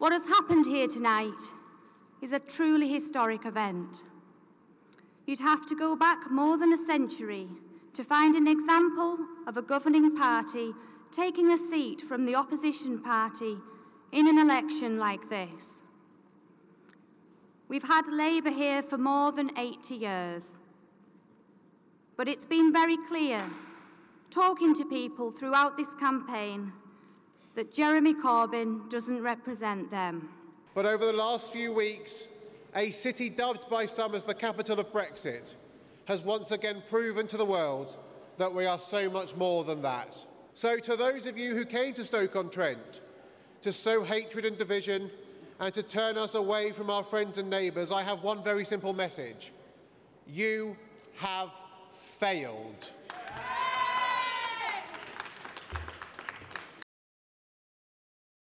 What has happened here tonight is a truly historic event. You'd have to go back more than a century to find an example of a governing party taking a seat from the opposition party in an election like this. We've had Labour here for more than 80 years, but it's been very clear, talking to people throughout this campaign, that Jeremy Corbyn doesn't represent them. But over the last few weeks, a city dubbed by some as the capital of Brexit has once again proven to the world that we are so much more than that. So to those of you who came to Stoke-on-Trent to sow hatred and division and to turn us away from our friends and neighbours, I have one very simple message. You have failed.